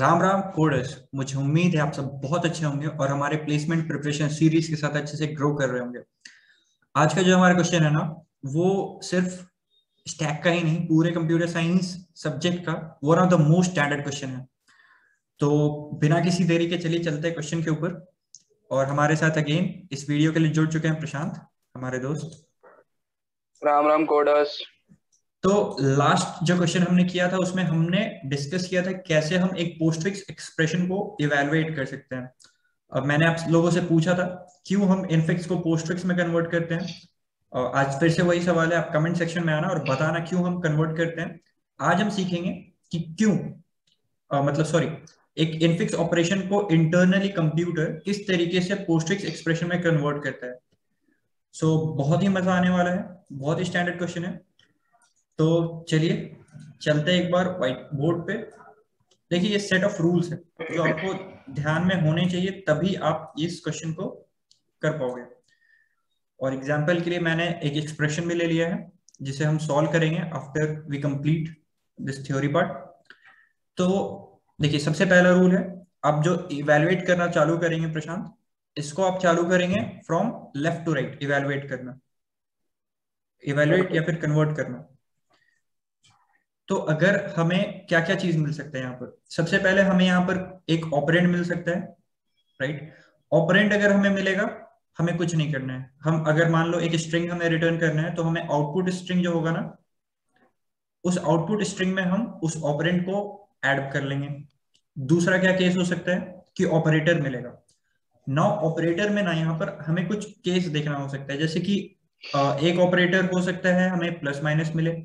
Ram Ram coders, मुझे उम्मीद है आप सब बहुत अच्छे होंगे और हमारे प्लेसमेंट प्रिपरेशन सीरीज के साथ अच्छे से ग्रो कर रहे होंगे। आज का जो हमारा क्वेश्चन है ना, वो सिर्फ स्टैक का ही नहीं, पूरे कंप्यूटर साइंस सब्जेक्ट का one of the most standard question है। तो बिना किसी देरी के चलिए चलते हैं क्वेश्चन के ऊपर। और हमारे साथ अगेन इस वीडियो के लिए जुड़ चुके हैं प्रशांत, हमारे दोस्त। राम राम कोडर्स। तो लास्ट जो क्वेश्चन हमने किया था उसमें हमने डिस्कस किया था कैसे हम एक पोस्टफिक्स एक्सप्रेशन को इवैल्यूएट कर सकते हैं। अब मैंने आप लोगों से पूछा था क्यों हम इनफिक्स को पोस्टफिक्स में कन्वर्ट करते हैं, और आज फिर से वही सवाल है। आप कमेंट सेक्शन में आना और बताना क्यों हम कन्वर्ट करते हैं। आज हम सीखेंगे कि क्यों एक इनफिक्स ऑपरेशन को इंटरनली कंप्यूटर किस तरीके से पोस्टफिक्स एक्सप्रेशन में कन्वर्ट करता है। सो बहुत ही मजा आने वाला है, बहुत ही स्टैंडर्ड क्वेश्चन है। तो चलिए चलते हैं एक बार व्हाइट बोर्ड पे। देखिए ये सेट ऑफ रूल्स है जो आपको ध्यान में होने चाहिए, तभी आप इस क्वेश्चन को कर पाओगे। और एग्जांपल के लिए मैंने एक एक्सप्रेशन भी ले लिया है जिसे हम सॉल्व करेंगे after we complete this theory part. तो देखिए सबसे पहला रूल है, आप जो इवेल्युएट करना चालू करेंगे प्रशांत, इसको आप चालू करेंगे from left to right. Evaluate करना, इवेल्युएट या फिर कन्वर्ट करना। तो अगर हमें क्या क्या चीज मिल सकता है यहाँ पर, सबसे पहले हमें यहाँ पर एक ऑपरेंड मिल सकता है, राइट। ऑपरेंड अगर हमें मिलेगा, हमें कुछ नहीं करना है। हम अगर मान लो एक स्ट्रिंग हमें रिटर्न करना है, तो हमें आउटपुट स्ट्रिंग जो होगा ना, उस आउटपुट स्ट्रिंग में हम उस ऑपरेंड को ऐड कर लेंगे। दूसरा क्या केस हो सकता है कि ऑपरेटर मिलेगा। नाउ ऑपरेटर में ना यहाँ पर हमें कुछ केस देखना हो सकता है, जैसे कि एक ऑपरेटर हो सकता है हमें प्लस माइनस मिले,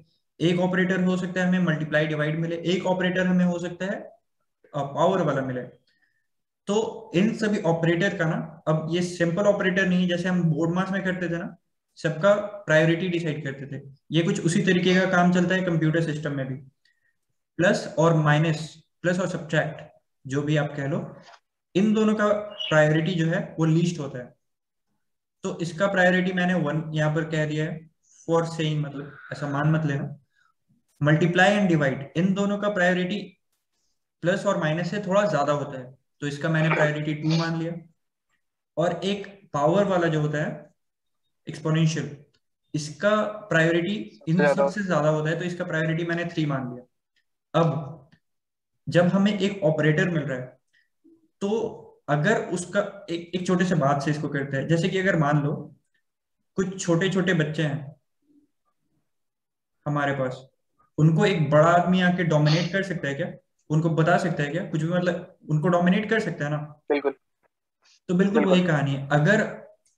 एक ऑपरेटर हो सकता है हमें मल्टीप्लाई डिवाइड मिले, एक ऑपरेटर हमें हो सकता है पावर वाला मिले। तो इन सभी ऑपरेटर का ना, अब ये सिंपल ऑपरेटर नहीं जैसे हम बोर्ड मास में करते थे ना, सबका प्रायोरिटी डिसाइड करते थे, ये कुछ उसी तरीके का काम चलता है कंप्यूटर सिस्टम में भी। प्लस और माइनस, प्लस और सब्ट्रैक्ट, जो भी आप कह लो, इन दोनों का प्रायोरिटी जो है वो लीस्ट होता है। तो इसका प्रायोरिटी मैंने 1 यहाँ पर कह दिया है फॉर सेइंग, मतलब ऐसा मान मत लेना। मल्टीप्लाई एंड डिवाइड, इन दोनों का प्रायोरिटी प्लस और माइनस से थोड़ा ज्यादा होता है, तो इसका मैंने प्रायोरिटी 2 मान लिया। और एक पावर वाला जो होता है एक्सपोनेंशियल, इसका प्रायोरिटी इन सब से ज्यादा होता है, तो इसका प्रायोरिटी मैंने 3 मान लिया। अब जब हमें एक ऑपरेटर मिल रहा है, तो अगर उसका एक छोटे से बात से इसको करते हैं, जैसे कि अगर मान लो कुछ छोटे छोटे बच्चे हैं हमारे पास, उनको एक बड़ा आदमी आके डोमिनेट कर सकता है क्या, उनको बता सकता है क्या कुछ भी, मतलब उनको डोमिनेट कर सकता है ना। बिल्कुल। तो बिल्कुल वही कहानी है, अगर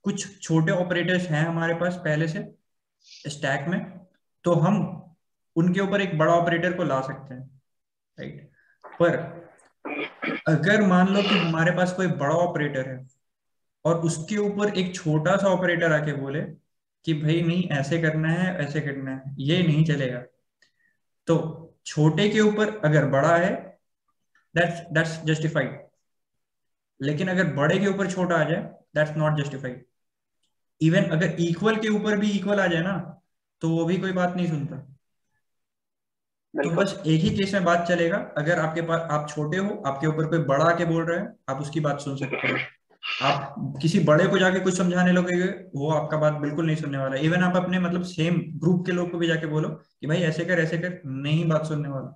कुछ छोटे ऑपरेटर्स हैं हमारे पास पहले से स्टैक में, तो हम उनके ऊपर एक बड़ा ऑपरेटर को ला सकते हैं, राइट। पर अगर मान लो कि हमारे पास कोई बड़ा ऑपरेटर है और उसके ऊपर एक छोटा सा ऑपरेटर आके बोले कि भाई नहीं ऐसे करना है, ऐसे करना है, ये नहीं चलेगा। तो छोटे के ऊपर अगर बड़ा है, that's justified, लेकिन अगर बड़े के ऊपर छोटा आ जाए, that's not justified। इवन अगर इक्वल के ऊपर भी इक्वल आ जाए ना, तो वो भी कोई बात नहीं सुनता। तो बस एक ही केस में बात चलेगा, अगर आपके पास, आप छोटे हो, आपके ऊपर कोई बड़ा आके बोल रहा है, आप उसकी बात सुन सकते हो। आप किसी बड़े को जाके कुछ समझाने लगोगे, वो आपका बात बिल्कुल नहीं सुनने वाला। इवन आप अपने मतलब सेम ग्रुप के लोग को भी जाके बोलो कि भाई ऐसे कर, नहीं बात सुनने वाला।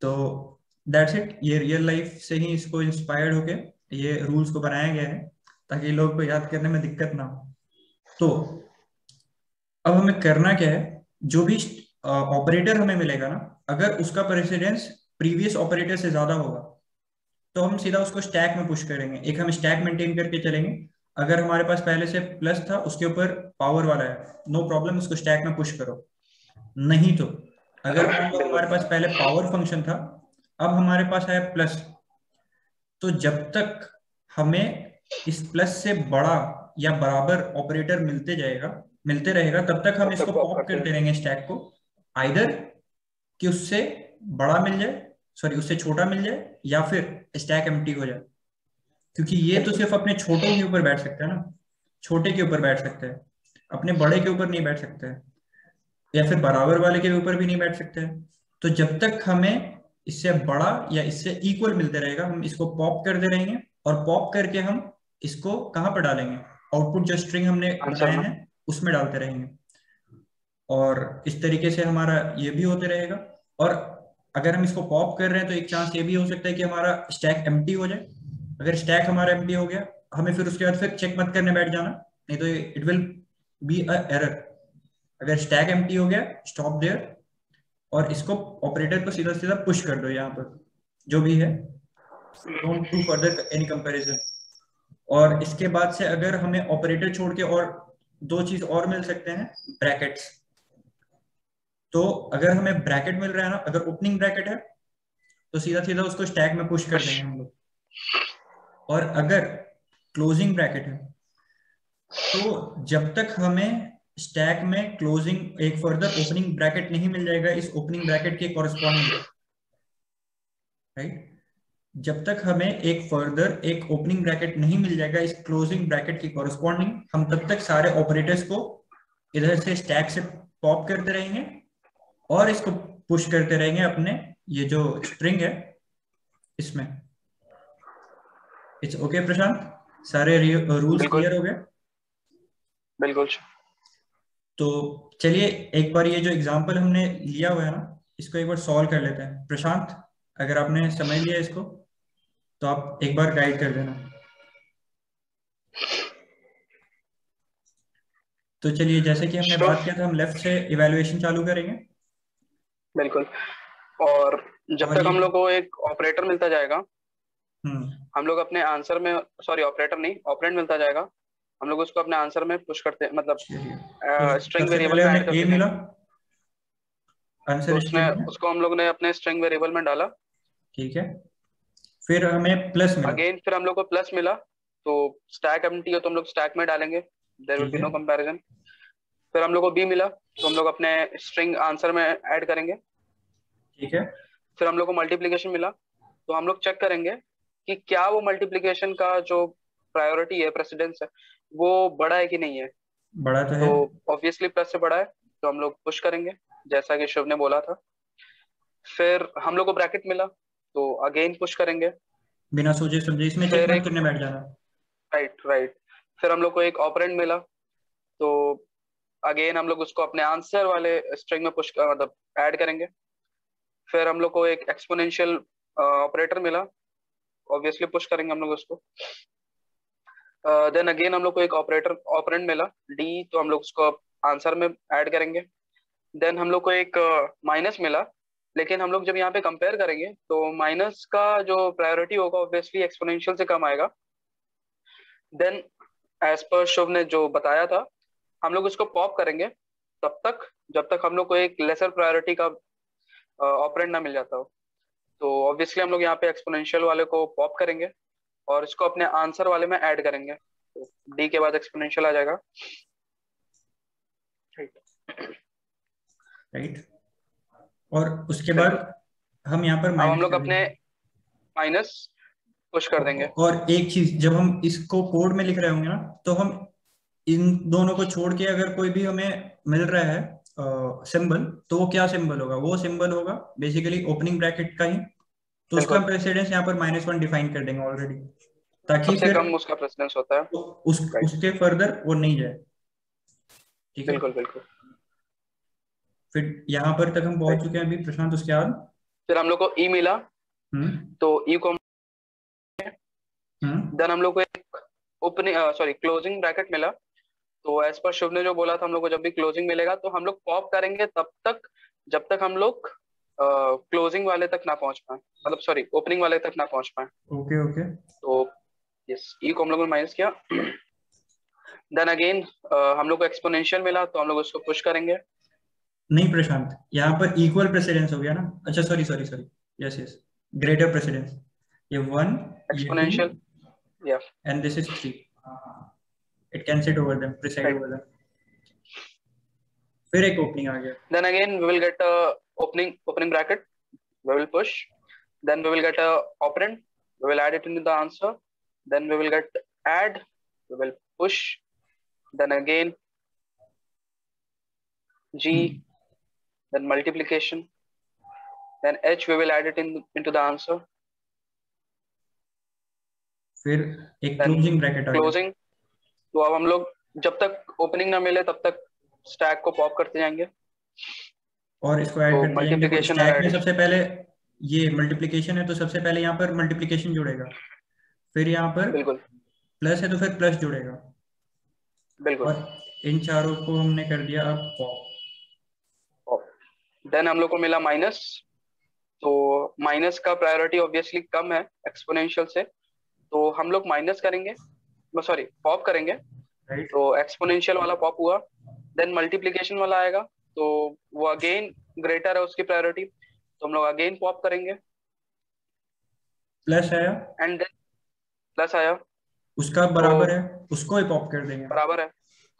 तो दैट्स इट, ये रियल लाइफ से ही इसको इंस्पायर्ड होके ये रूल्स को बनाया गया है, ताकि लोग को याद करने में दिक्कत ना हो। तो अब हमें करना क्या है, जो भी ऑपरेटर हमें मिलेगा ना, अगर उसका प्रेसिडेंस प्रीवियस ऑपरेटर से ज्यादा होगा, तो हम सीधा उसको स्टैक में पुश करेंगे। एक हम स्टैक मेंटेन करके चलेंगे। अगर हमारे पास पहले से प्लस था, उसके ऊपर पावर वाला है, नो प्रॉब्लम, उसको स्टैक में पुश करो। नहीं तो अगर हमारे पास पहले पावर फंक्शन था, अब हमारे पास आया प्लस, तो जब तक हमें इस प्लस से बड़ा या बराबर ऑपरेटर मिलते रहेगा, तब तक हम इसको पॉप करते रहेंगे स्टैक को, आइदर कि उससे बड़ा मिल जाए, उससे छोटा मिल जाए, या फिर स्टैक एम्प्टी हो जाए। क्योंकि ये तो सिर्फ अपने छोटे के ऊपर बैठ सकता है ना, छोटे के ऊपर बैठ सकता है, अपने बड़े के ऊपर नहीं बैठ सकता है, या फिर बराबर वाले के ऊपर भी नहीं बैठ सकता है। तो जब तक हमें इससे बड़ा या इससे इक्वल मिलते रहेगा, हम इसको पॉप करते रहेंगे और पॉप करके हम इसको कहाँ पर डालेंगे, आउटपुट जो स्ट्रिंग हमने बनाया है उसमें डालते रहेंगे। और इस तरीके से हमारा ये भी होते रहेगा। और अगर हम इसको पॉप कर रहे हैं तो एक चांस ये भी हो सकता है कि हमारा स्टैक एम्प्टी हो जाए। अगर स्टैक हमारा एम्प्टी हो गया, हमें फिर उसके बाद फिर चेक मत करने बैठ जाना, नहीं तो it will be a error. अगर स्टैक एम्प्टी हो गया, स्टॉप देयर, और इसको ऑपरेटर को सीधा सीधा पुश कर दो यहाँ पर जो भी है, don't do further any comparison. और इसके बाद से अगर हमें ऑपरेटर छोड़ के और दो चीज और मिल सकते हैं, ब्रैकेट्स। तो अगर हमें ब्रैकेट मिल रहा है ना, अगर ओपनिंग ब्रैकेट है तो सीधा सीधा उसको स्टैक में पुश कर देंगे हम लोग। और अगर क्लोजिंग ब्रैकेट है तो जब तक हमें स्टैक में क्लोजिंग एक फर्दर ओपनिंग ब्रैकेट नहीं मिल जाएगा इस ओपनिंग ब्रैकेट के कॉरस्पॉन्डिंग, राइट, जब तक हमें एक फर्दर एक ओपनिंग ब्रैकेट नहीं मिल जाएगा इस क्लोजिंग ब्रैकेट की कॉरस्पॉन्डिंग, हम तब तक सारे ऑपरेटर्स को इधर से स्टैक से पॉप करते रहेंगे और इसको पुश करते रहेंगे अपने ये जो स्ट्रिंग है इसमें। इट्स ओके प्रशांत, सारे रूल्स क्लियर हो गए? बिल्कुल। तो चलिए एक बार ये जो एग्जांपल हमने लिया हुआ है ना, इसको एक बार सॉल्व कर लेते हैं। प्रशांत अगर आपने समझ लिया इसको तो आप एक बार गाइड कर देना। तो चलिए, जैसे कि हमने बात किया था, हम लेफ्ट से इवैल्यूएशन चालू करेंगे। बिल्कुल। और जब तक हम लोग को एक ऑपरेटर मिलता जाएगा, हम लोग अपने आंसर में, सॉरी ऑपरेटर नहीं, ऑपरेंड मिलता जाएगा, हम लोग उसको अपने आंसर में पुश करते, मतलब स्ट्रिंग वेरिएबल में ऐड करते हैं। आंसर इसमें उसको हम लोग ने अपने स्ट्रिंग वेरिएबल में डाला, ठीक है। फिर हमें प्लस मिला, अगेन फिर हम लोग को प्लस मिला, तो स्टैक एम्प्टी है तो हम लोग स्टैक में डालेंगे, there will be no comparison. फिर हम लोग को बी मिला तो हम लोग अपने स्ट्रिंग आंसर में ऐड करेंगे, ठीक है। फिर हम लोग को मल्टीप्लिकेशन मिला तो हम लोग चेक करेंगे कि क्या वो मल्टीप्लिकेशन का जो प्रायोरिटी है, प्रेसिडेंस है, वो बड़ा है कि नहीं है। बड़ा तो है, तो ऑब्वियसली प्लस से बड़ा है तो हम लोग पुश करेंगे जैसा कि शिव ने बोला था। फिर हम लोग को ब्रैकेट मिला तो अगेन पुश करेंगे बिना सोचे समझे, इसमें चेक नहीं करने बैठ जाना। Right right. फिर हम लोग को एक ऑपरेंड मिला तो अगेन हम लोग उसको अपने आंसर वाले स्ट्रिंग में पुश, मतलब ऐड करेंगे। फिर हम लोग को एक एक्सपोनेंशियल ऑपरेटर मिला, ऑब्वियसली पुश करेंगे हम लोग उसको। देन अगेन हम लोग को एक ऑपरेंड मिला डी, तो हम लोग उसको आंसर में ऐड करेंगे। देन हम लोग को एक माइनस मिला, लेकिन हम लोग जब यहाँ पे कंपेयर करेंगे तो माइनस का जो प्रायोरिटी होगा ऑब्वियसली एक्सपोनेंशियल से कम आएगा। देन एज पर शुभ ने जो बताया था, हम लोग उसको पॉप करेंगे तब तक जब तक हम लोग को एक लेसर प्रायोरिटी का ऑपरेंड ना मिल जाता हो। तो ऑब्वियसली हम लोग यहाँ पे एक्सपोनेंशियल वाले को पॉप करेंगे और इसको अपने आंसर वाले में ऐड करेंगे, तो डी के बाद एक्सपोनेंशियल आ जाएगा, ठीक। राइट। और उसके बाद हम यहाँ पर हम लोग अपने माइनस पुश कर देंगे। और एक चीज, जब हम इसको कोड में लिख रहे होंगे ना, तो हम इन दोनों को छोड़ के अगर कोई भी हमें मिल रहा है सिंबल, तो वो क्या सिंबल होगा? वो सिंबल होगा बेसिकली ओपनिंग ब्रैकेट का ही, तो उसका प्रेसिडेंस यहाँ पर -1 डिफाइन कर देंगे ऑलरेडी, ताकि फिर कम उसका प्रेसिडेंस होता है, उसके फर्दर वो नहीं जाए, ठीक है। बिल्कुल बिल्कुल। फिर यहाँ पर तक हम पहुंच चुके हैं अभी प्रशांत। उसके बाद फिर हम लोग को ई मिला, तो ई को देन हम लोग को एक क्लोजिंग ब्रैकेट मिला, तो एज पर शिव ने जो बोला था, हम लोग को जब भी क्लोजिंग मिलेगा तो हम लोग पॉप करेंगे तब तक जब तक हम लोग क्लोजिंग वाले तक ना पहुंच पाए, मतलब सॉरी ओपनिंग वाले तक ना पहुंच पाए। Okay okay. तो यस, ई को हम लोग ने माइनस किया। देन अगेन हम लोग को एक्सपोनेंशियल मिला तो हम लोग उसको पुश करेंगे। नहीं प्रशांत, यहाँ पर इक्वल प्रेसिडेंस हो गया ना, अच्छा sorry yes yes, greater precedence, ये 1 एक्सपोनेंशियल या and this is 3, it can sit over them, preside over them. फिर एक ओपनिंग आ गया, then again we will get a opening bracket, we will push, then we will get a operand, we will add it into the answer, then we will get add, we will push, then again g, then multiplication, then H we will add it into the answer. फिर एक closing bracket आएगा। Closing, तो अब हम लोग जब तक opening ना मिले तब तक stack को pop करते जाएंगे और इसको add करते multiplication stack में सबसे पहले ये multiplication है तो सबसे पहले यहाँ पर multiplication जोड़ेगा, फिर यहाँ पर बिल्कुल प्लस है तो फिर प्लस जुड़ेगा बिल्कुल। और इन चारों को हमने कर दिया अब पॉप, देन हम लोग को मिला माइनस। तो माइनस का प्रायोरिटी ऑब्वियसली कम है एक्सपोनेंशियल से, तो हम लोग माइनस करेंगे सॉरी पॉप करेंगे right. तो एक्सपोनेंशियल वाला पॉप हुआ, देन मल्टीप्लिकेशन वाला आएगा तो वो अगेन ग्रेटर है उसकी प्रायोरिटी तो हम लोग अगेन पॉप करेंगे। प्लस आया एंड देन प्लस आया उसका बराबर है उसको ही पॉप कर देंगे, बराबर है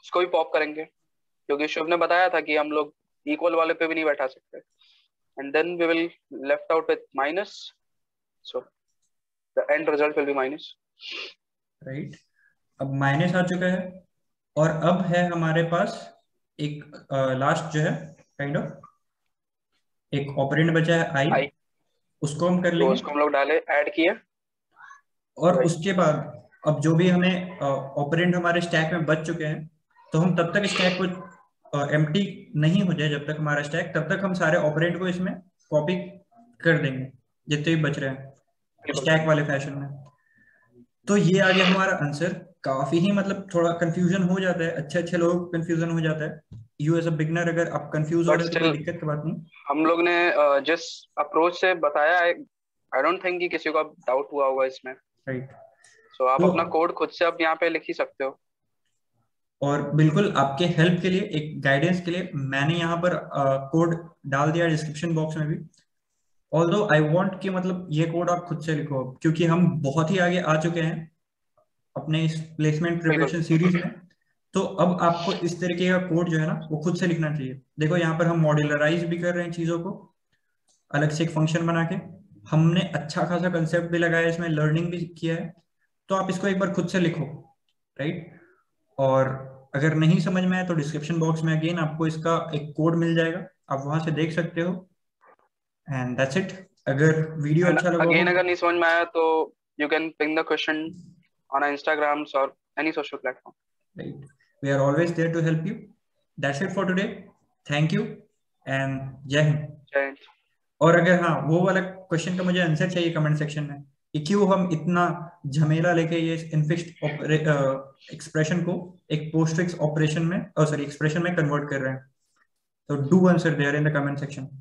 उसको भी पॉप करेंगे क्योंकि शुभ ने बताया था कि हम लोग इक्वल वाले पे भी नहीं बैठा सकते। And then we will left out with minus, so the end result will be minus right. अब माइनस आ चुका है और अब है हमारे पास एक लास्ट जो है काइंड ऑफ एक ऑपरेंड बचा है आई, उसको हम कर लेंगे, उसको हम लोग डाले ऐड किए और उसके बाद अब जो भी हमें ऑपरेंड हमारे स्टैक में बच चुके हैं तो हम तब तक स्टैक को एम्प्टी नहीं हो जाए जब तक हमारा स्टैक, तब तक हम सारे ऑपरेंड को इसमें कॉपी कर देंगे जितने भी बच रहे हैं स्टैक वाले फैशन में। तो ये आ गया हमारा आंसर। काफी ही मतलब थोड़ा कंफ्यूजन हो जाता है, अच्छे लोग कंफ्यूजन हो जाता है, यू एज अ बिगिनर अगर आप कंफ्यूज हो रहे हो तो दिक्कत की बात नहीं। हम लोग ने जिस अप्रोच से बताया आई डोंट थिंक कि किसी को डाउट हुआ होगा इसमें राइट। तो आप अपना कोड खुद से आप यहाँ पे लिख ही सकते हो और बिल्कुल आपके हेल्प के लिए एक गाइडेंस के लिए मैंने यहाँ पर कोड डाल दिया डिस्क्रिप्शन बॉक्स में भी। ऑल्दो आई वांट कि मतलब ये कोड आप खुद से लिखो क्योंकि हम बहुत ही आगे आ चुके हैं अपने इस प्लेसमेंट प्रिपरेशन सीरीज में, तो अब आपको इस तरीके का कोड जो है ना वो खुद से लिखना चाहिए। देखो यहाँ पर हम मॉड्यूलराइज भी कर रहे हैं चीजों को, अलग से एक फंक्शन बना के हमने अच्छा खासा कंसेप्ट भी लगाया इसमें, लर्निंग भी किया है, तो आप इसको एक बार खुद से लिखो राइट। और अगर नहीं समझ में आए तो डिस्क्रिप्शन बॉक्स में अगेन आपको इसका एक कोड मिल जाएगा, आप वहां से देख सकते हो। And that's it. अगर वीडियो अच्छा लगा अगेन अगर नहीं समझ में आया तो you can ping the question on Instagram और any social platform right, we are always there to help you. That's it for today, thank you and जय हिंद जय हिंद। और अगर हाँ वो वाला क्वेश्चन का मुझे आंसर चाहिए कमेंट सेक्शन में कि क्यों हम इतना झमेला लेके ये इनफिक्स्ड एक्सप्रेशन को एक पोस्टफिक्स ऑपरेशन में सॉरी एक्सप्रेशन में कन्वर्ट कर रहे हैं, तो do answer there in the comment section.